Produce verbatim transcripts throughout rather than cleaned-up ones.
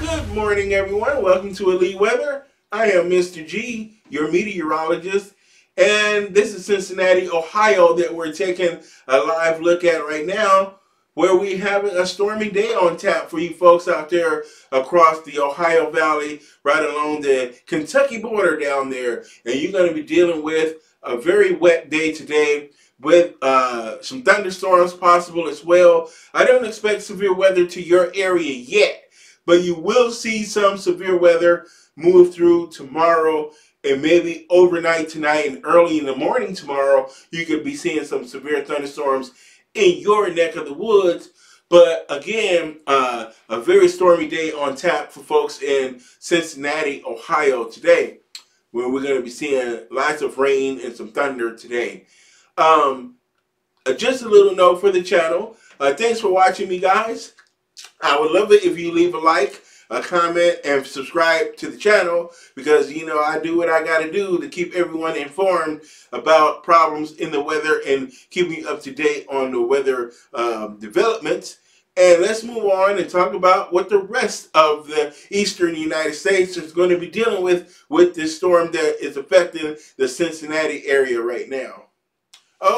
Good morning, everyone. Welcome to Elite Weather. I am Mister G, your meteorologist, and this is Cincinnati, Ohio, that we're taking a live look at right now, where we have a stormy day on tap for you folks out there across the Ohio Valley, right along the Kentucky border down there. And you're going to be dealing with a very wet day today with uh, some thunderstorms possible as well. I don't expect severe weather to your area yet, but you will see some severe weather move through tomorrow. And maybe overnight tonight and early in the morning tomorrow, you could be seeing some severe thunderstorms in your neck of the woods. But again, uh, a very stormy day on tap for folks in Cincinnati, Ohio today, where we're going to be seeing lots of rain and some thunder today. Um, just a little note for the channel. Uh, thanks for watching me, guys. I would love it if you leave a like, a comment, and subscribe to the channel, because you know I do what I gotta do to keep everyone informed about problems in the weather and keep me up to date on the weather um, developments. And let's move on and talk about what the rest of the eastern United States is going to be dealing with with this storm that is affecting the Cincinnati area right now.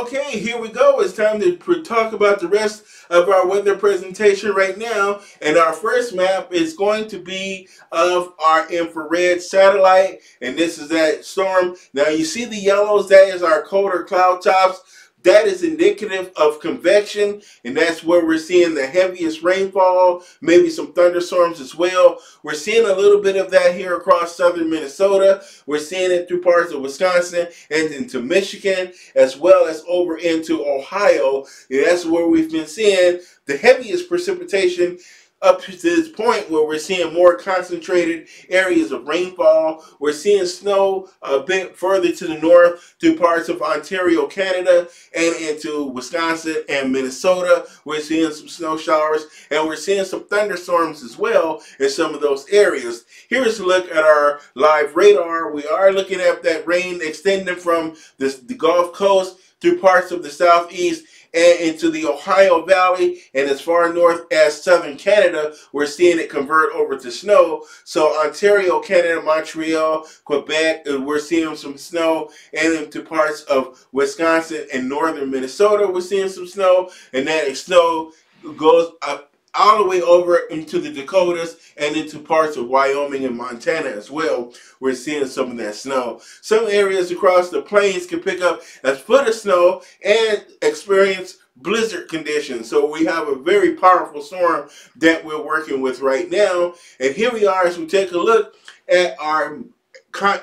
Okay, here we go. It's time to talk about the rest of our weather presentation right now. And our first map is going to be of our infrared satellite. And this is that storm. Now you see the yellows, that is our colder cloud tops. That is indicative of convection, and that's where we're seeing the heaviest rainfall, maybe some thunderstorms as well. We're seeing a little bit of that here across southern Minnesota. We're seeing it through parts of Wisconsin and into Michigan, as well as over into Ohio. And that's where we've been seeing the heaviest precipitation up to this point, where we're seeing more concentrated areas of rainfall. We're seeing snow a bit further to the north through parts of Ontario, Canada, and into Wisconsin and Minnesota. We're seeing some snow showers, and we're seeing some thunderstorms as well in some of those areas. Here's a look at our live radar. We are looking at that rain extending from this, the Gulf Coast through parts of the southeast and into the Ohio Valley, and as far north as southern Canada, we're seeing it convert over to snow. So Ontario, Canada, Montreal, Quebec, we're seeing some snow, and into parts of Wisconsin and northern Minnesota, we're seeing some snow, and that snow goes up all the way over into the Dakotas and into parts of Wyoming and Montana as well. We're seeing some of that snow. Some areas across the plains can pick up a foot of snow and experience blizzard conditions. So we have a very powerful storm that we're working with right now. And here we are as we take a look at our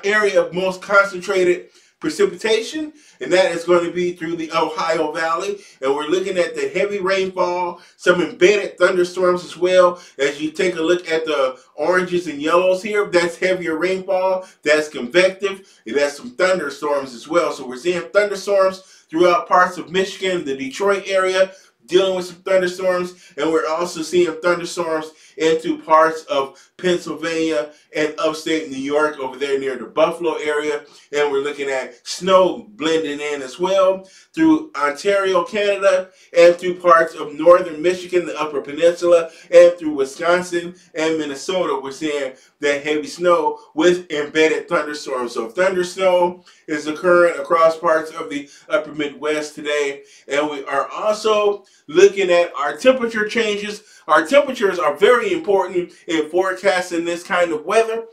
area of most concentrated precipitation, and that is going to be through the Ohio Valley, and we're looking at the heavy rainfall, some embedded thunderstorms as well. As you take a look at the oranges and yellows here, that's heavier rainfall, that's convective, and that's some thunderstorms as well. So we're seeing thunderstorms throughout parts of Michigan, the Detroit area, dealing with some thunderstorms, and we're also seeing thunderstorms into parts of Pennsylvania and upstate New York over there near the Buffalo area, and we're looking at snow blending in as well through Ontario, Canada, and through parts of northern Michigan, the Upper Peninsula, and through Wisconsin and Minnesota. We're seeing that heavy snow with embedded thunderstorms. So thunder snow is occurring across parts of the Upper Midwest today, and we are also looking at our temperature changes. Our temperatures are very important in forecasting this kind of weather.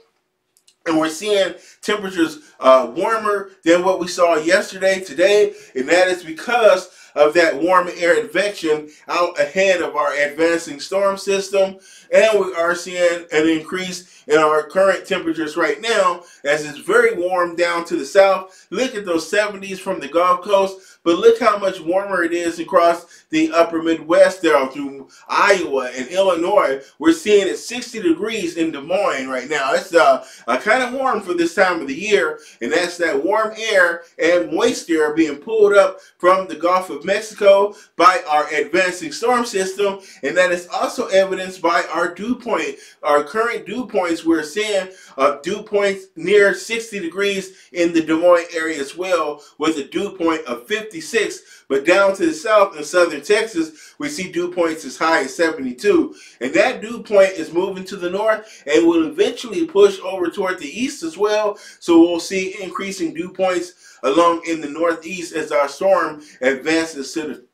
And we're seeing temperatures uh, warmer than what we saw yesterday, today. And that is because of that warm air advection out ahead of our advancing storm system. And we are seeing an increase in our current temperatures right now, as it's very warm down to the south. Look at those seventies from the Gulf Coast, but look how much warmer it is across the upper Midwest there through Iowa and Illinois. We're seeing it sixty degrees in Des Moines right now. It's uh, uh, kind of warm for this time of the year, and that's that warm air and moist air being pulled up from the Gulf of Mexico by our advancing storm system, and that is also evidenced by our dew point, our current dew points. We're seeing uh, dew points near sixty degrees in the Des Moines area as well, with a dew point of fifty-six. But down to the south in southern Texas, we see dew points as high as seventy-two. And that dew point is moving to the north and will eventually push over toward the east as well. So we'll see increasing dew points along in the northeast as our storm advances to the,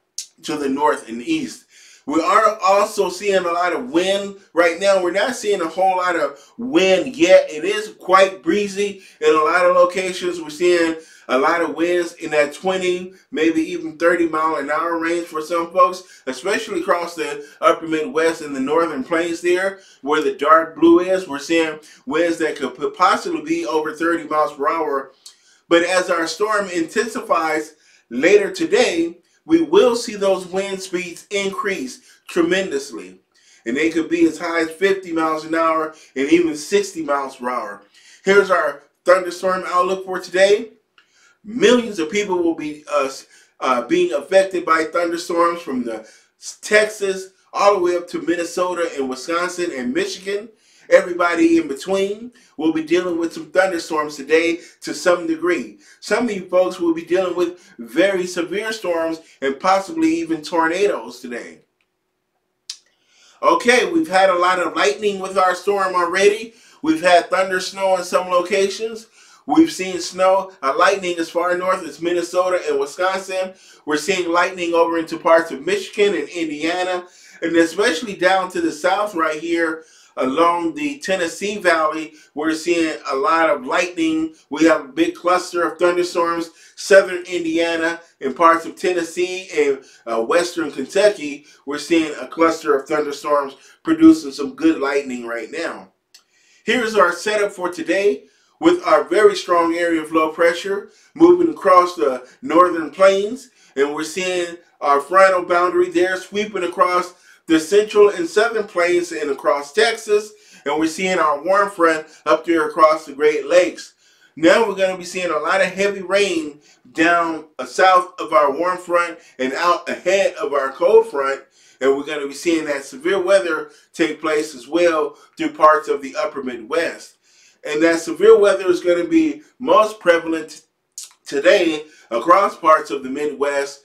to the north and east. We are also seeing a lot of wind right now. We're not seeing a whole lot of wind yet. It is quite breezy in a lot of locations. We're seeing a lot of winds in that twenty, maybe even thirty mile an hour range for some folks, especially across the upper Midwest and the northern plains there where the dark blue is. We're seeing winds that could possibly be over thirty miles per hour. But as our storm intensifies later today, we will see those wind speeds increase tremendously. And they could be as high as fifty miles an hour and even sixty miles per hour. Here's our thunderstorm outlook for today. Millions of people will be uh, uh, being affected by thunderstorms from the Texas all the way up to Minnesota and Wisconsin and Michigan. Everybody in between will be dealing with some thunderstorms today to some degree. Some of you folks will be dealing with very severe storms and possibly even tornadoes today. Okay, we've had a lot of lightning with our storm already. We've had thunder snow in some locations. We've seen snow, uh, lightning as far north as Minnesota and Wisconsin. We're seeing lightning over into parts of Michigan and Indiana, and especially down to the south right here along the Tennessee Valley. We're seeing a lot of lightning. We have a big cluster of thunderstorms, southern Indiana and parts of Tennessee and uh, western Kentucky. We're seeing a cluster of thunderstorms producing some good lightning right now. Here's our setup for today with our very strong area of low pressure moving across the northern plains, and we're seeing our frontal boundary there sweeping across the central and southern plains and across Texas, and we're seeing our warm front up there across the Great Lakes. Now we're going to be seeing a lot of heavy rain down south of our warm front and out ahead of our cold front, and we're going to be seeing that severe weather take place as well through parts of the upper Midwest. And that severe weather is going to be most prevalent today across parts of the Midwest,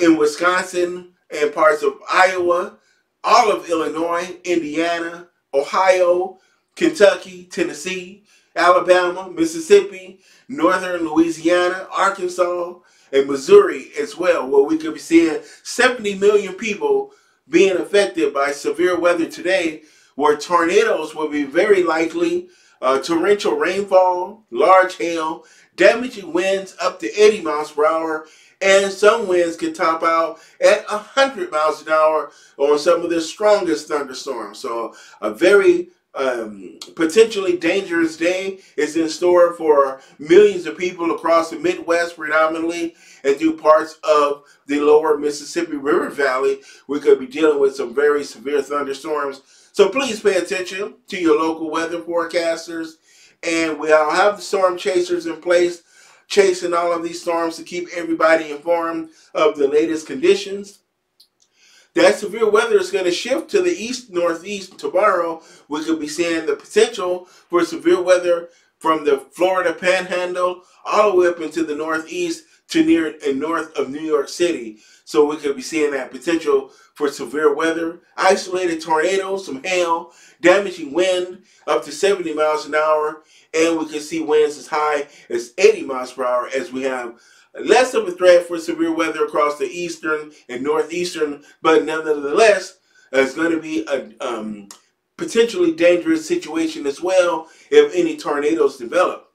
in Wisconsin and parts of Iowa, all of Illinois, Indiana, Ohio, Kentucky, Tennessee, Alabama, Mississippi, northern Louisiana, Arkansas, and Missouri as well, where we could be seeing seventy million people being affected by severe weather today, where tornadoes will be very likely, uh, torrential rainfall, large hail, damaging winds up to eighty miles per hour, and some winds can top out at one hundred miles an hour on some of the strongest thunderstorms. So a very um, potentially dangerous day is in store for millions of people across the Midwest predominantly, and through parts of the lower Mississippi River Valley. We could be dealing with some very severe thunderstorms. So please pay attention to your local weather forecasters. And we'll have the storm chasers in place, chasing all of these storms to keep everybody informed of the latest conditions. That severe weather is going to shift to the east northeast tomorrow. We could be seeing the potential for severe weather from the Florida Panhandle all the way up into the northeast to near and north of New York City. So we could be seeing that potential for severe weather, isolated tornadoes, some hail, damaging wind up to seventy miles an hour, and we could see winds as high as eighty miles per hour, as we have less of a threat for severe weather across the eastern and northeastern, but nonetheless, it's going to be a um, potentially dangerous situation as well if any tornadoes develop.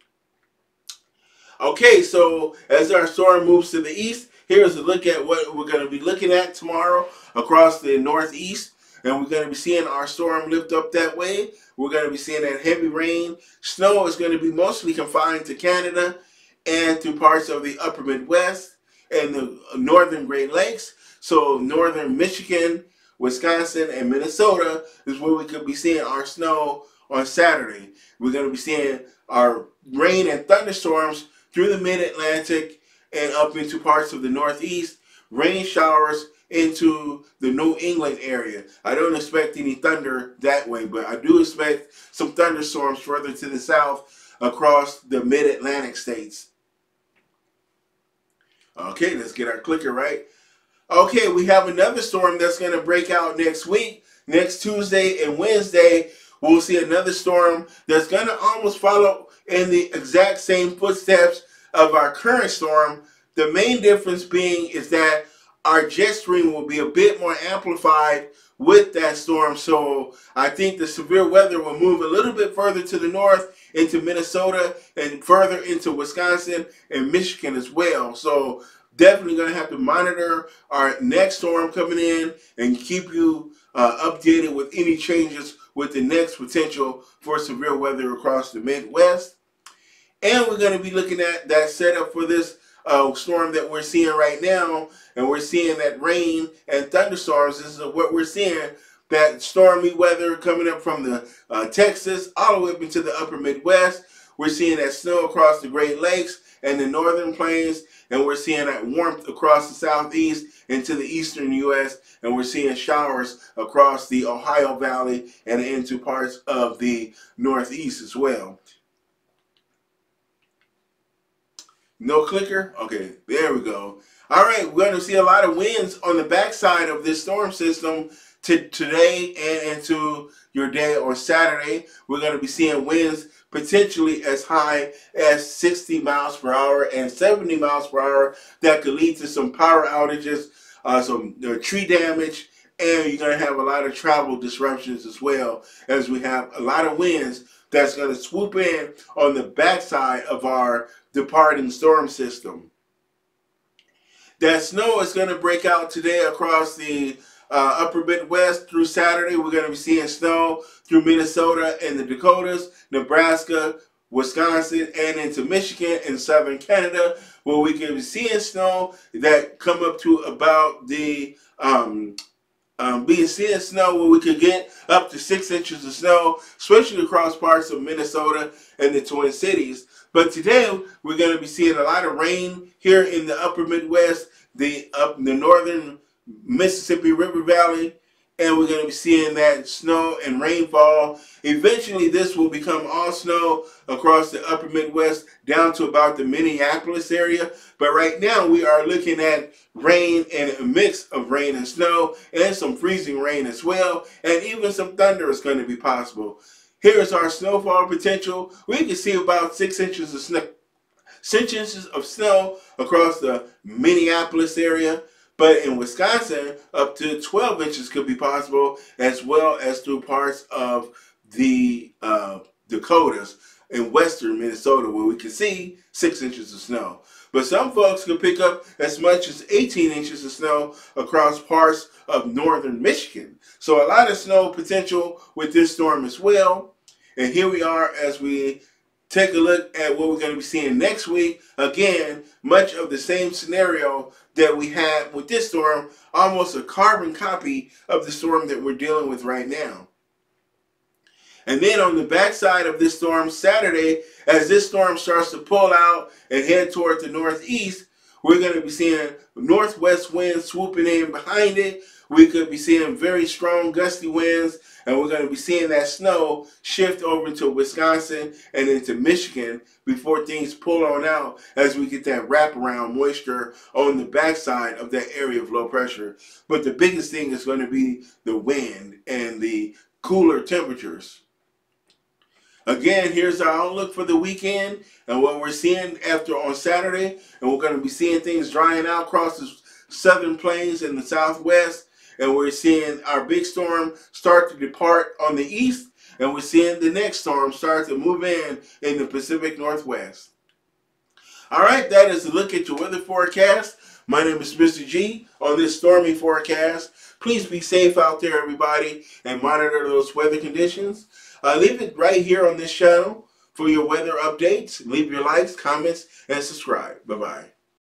Okay, so as our storm moves to the east, here's a look at what we're going to be looking at tomorrow across the northeast. And we're going to be seeing our storm lift up that way. We're going to be seeing that heavy rain. Snow is going to be mostly confined to Canada and to parts of the upper Midwest and the northern Great Lakes. So northern Michigan, Wisconsin, and Minnesota is where we could be seeing our snow on Saturday. We're going to be seeing our rain and thunderstorms through the mid-Atlantic and up into parts of the northeast, rain showers into the New England area. I don't expect any thunder that way, but I do expect some thunderstorms further to the south across the mid-Atlantic states. Okay, let's get our clicker right. Okay, we have another storm that's going to break out next week. Next Tuesday and Wednesday, we'll see another storm that's going to almost follow in the exact same footsteps of our current storm. The main difference being is that our jet stream will be a bit more amplified with that storm. So I think the severe weather will move a little bit further to the north into Minnesota and further into Wisconsin and Michigan as well. So definitely going to have to monitor our next storm coming in and keep you uh, updated with any changes with the next potential for severe weather across the Midwest. And we're going to be looking at that setup for this uh, storm that we're seeing right now. And we're seeing that rain and thunderstorms. This is what we're seeing, that stormy weather coming up from the uh, Texas all the way up into the upper Midwest. We're seeing that snow across the Great Lakes and the northern plains, and we're seeing that warmth across the southeast into the eastern U S, and we're seeing showers across the Ohio Valley and into parts of the northeast as well. No clicker? Okay, there we go. All right, we're going to see a lot of winds on the backside of this storm system to today and into your day on Saturday. We're going to be seeing winds potentially as high as sixty miles per hour and seventy miles per hour that could lead to some power outages, uh, some uh, tree damage, and you're going to have a lot of travel disruptions as well, as we have a lot of winds that's going to swoop in on the backside of our departing storm system. That snow is going to break out today across the Uh, upper Midwest through Saturday. We're going to be seeing snow through Minnesota and the Dakotas, Nebraska, Wisconsin, and into Michigan and southern Canada, where we can be seeing snow that come up to about the um, um, being seeing snow where we could get up to six inches of snow, especially across parts of Minnesota and the Twin Cities. But today we're going to be seeing a lot of rain here in the upper Midwest, the up the northern Mississippi River Valley, and we're going to be seeing that snow and rainfall. Eventually this will become all snow across the upper Midwest down to about the Minneapolis area, but right now we are looking at rain and a mix of rain and snow and some freezing rain as well, and even some thunder is going to be possible. Here's our snowfall potential. We can see about six inches of snow six inches of snow across the Minneapolis area. But in Wisconsin, up to twelve inches could be possible, as well as through parts of the uh, Dakotas in western Minnesota, where we can see six inches of snow. But some folks could pick up as much as eighteen inches of snow across parts of northern Michigan. So a lot of snow potential with this storm as well. And here we are as we take a look at what we're going to be seeing next week. Again, much of the same scenario that we had with this storm, almost a carbon copy of the storm that we're dealing with right now. And then on the backside of this storm Saturday, as this storm starts to pull out and head toward the northeast, we're going to be seeing northwest winds swooping in behind it. We could be seeing very strong gusty winds, and we're going to be seeing that snow shift over to Wisconsin and into Michigan before things pull on out as we get that wraparound moisture on the backside of that area of low pressure. But the biggest thing is going to be the wind and the cooler temperatures. Again, here's our outlook for the weekend and what we're seeing after on Saturday. And we're going to be seeing things drying out across the southern plains and the southwest, and we're seeing our big storm start to depart on the east, and we're seeing the next storm start to move in in the Pacific Northwest. All right, that is a look at your weather forecast. My name is Mister G on this stormy forecast. Please be safe out there, everybody, and monitor those weather conditions. Uh, leave it right here on this channel for your weather updates. Leave your likes, comments, and subscribe. Bye-bye.